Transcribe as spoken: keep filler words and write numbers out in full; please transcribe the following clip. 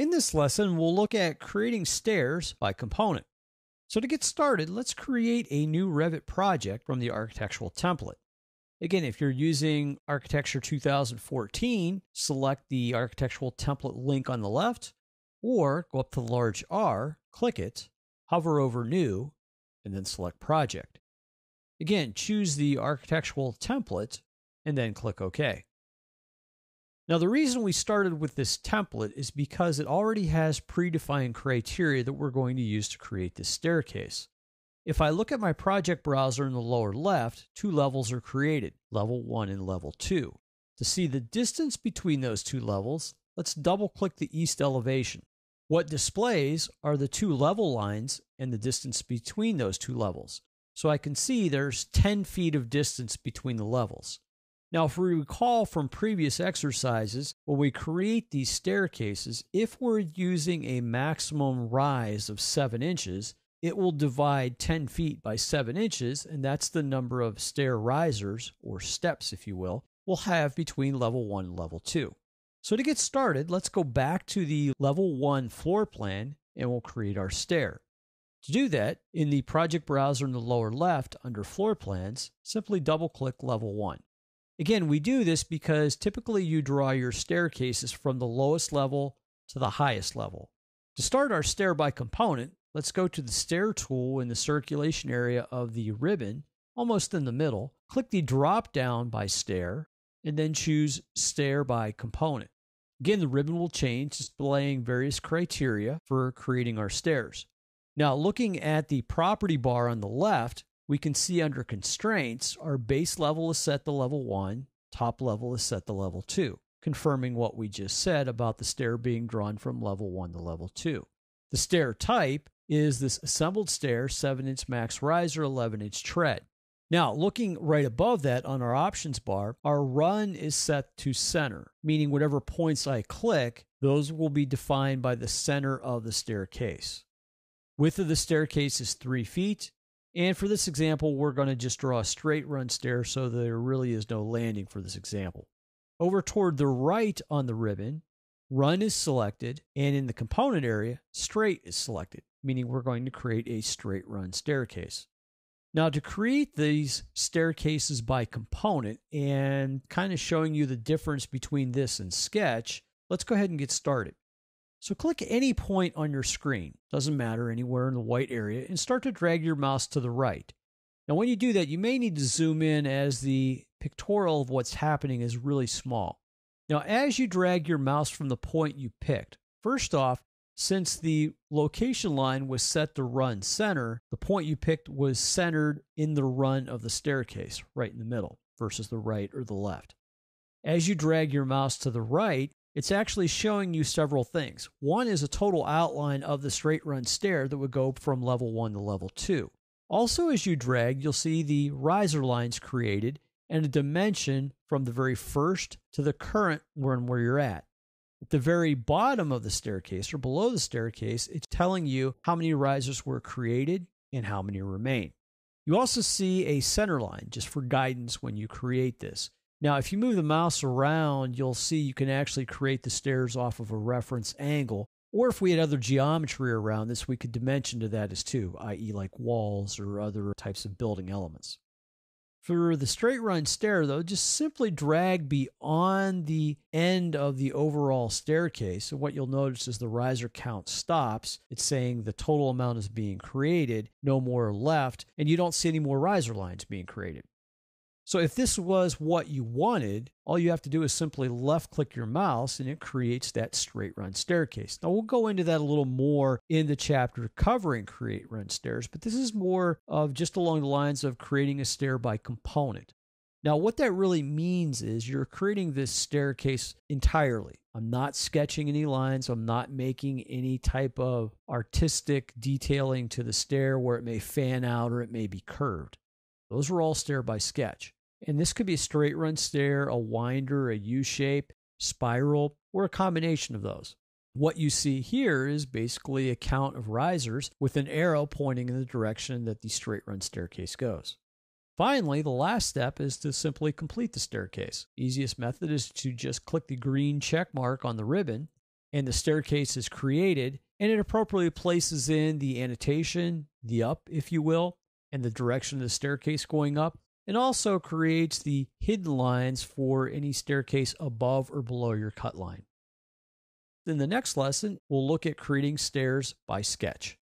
In this lesson, we'll look at creating stairs by component. So to get started, let's create a new Revit project from the architectural template. Again, if you're using Architecture two thousand fourteen, select the architectural template link on the left, or go up to the large R, click it, hover over New, and then select Project. Again, choose the architectural template, and then click OK. Now, the reason we started with this template is because it already has predefined criteria that we're going to use to create this staircase. If I look at my project browser in the lower left, two levels are created, level one and level two. To see the distance between those two levels, let's double-click the east elevation. What displays are the two level lines and the distance between those two levels. So I can see there's ten feet of distance between the levels. Now, if we recall from previous exercises, when we create these staircases, if we're using a maximum rise of seven inches, it will divide ten feet by seven inches, and that's the number of stair risers, or steps if you will, we'll have between level one and level two. So to get started, let's go back to the level one floor plan, and we'll create our stair. To do that, in the project browser in the lower left, under Floor Plans, simply double-click level one. Again, we do this because typically you draw your staircases from the lowest level to the highest level. To start our stair by component, let's go to the stair tool in the circulation area of the ribbon, almost in the middle, click the drop-down by stair, and then choose stair by component. Again, the ribbon will change, displaying various criteria for creating our stairs. Now, looking at the property bar on the left, we can see under Constraints, our base level is set to level one, top level is set to level two, confirming what we just said about the stair being drawn from level one to level two. The stair type is this assembled stair, seven inch max riser, eleven inch tread. Now, looking right above that on our options bar, our run is set to center, meaning whatever points I click, those will be defined by the center of the staircase. Width of the staircase is three feet. And for this example, we're going to just draw a straight run stair so there really is no landing for this example. Over toward the right on the ribbon, run is selected. And in the component area, straight is selected, meaning we're going to create a straight run staircase. Now, to create these staircases by component and kind of showing you the difference between this and Sketch, let's go ahead and get started. So click any point on your screen, doesn't matter, anywhere in the white area, and start to drag your mouse to the right. Now, when you do that, you may need to zoom in as the pictorial of what's happening is really small. Now, as you drag your mouse from the point you picked, first off, since the location line was set to run center, the point you picked was centered in the run of the staircase, right in the middle, versus the right or the left. As you drag your mouse to the right, it's actually showing you several things. One is a total outline of the straight run stair that would go from level one to level two. Also, as you drag, you'll see the riser lines created and a dimension from the very first to the current one where you're at. At the very bottom of the staircase or below the staircase, it's telling you how many risers were created and how many remain. You also see a center line just for guidance when you create this. Now, if you move the mouse around, you'll see you can actually create the stairs off of a reference angle, or if we had other geometry around this, we could dimension to that as too, that is like walls or other types of building elements. For the straight run stair, though, just simply drag beyond the end of the overall staircase, and what you'll notice is the riser count stops. It's saying the total amount is being created, no more left, and you don't see any more riser lines being created. So if this was what you wanted, all you have to do is simply left-click your mouse and it creates that straight run staircase. Now, we'll go into that a little more in the chapter covering create run stairs, but this is more of just along the lines of creating a stair by component. Now, what that really means is you're creating this staircase entirely. I'm not sketching any lines. I'm not making any type of artistic detailing to the stair where it may fan out or it may be curved. Those are all stair by Sketch. And this could be a straight run stair, a winder, a U-shape, spiral, or a combination of those. What you see here is basically a count of risers with an arrow pointing in the direction that the straight run staircase goes. Finally, the last step is to simply complete the staircase. Easiest method is to just click the green check mark on the ribbon, and the staircase is created, and it appropriately places in the annotation, the up, if you will, and the direction of the staircase going up. It also creates the hidden lines for any staircase above or below your cut line. In the next lesson, we'll look at creating stairs by sketch.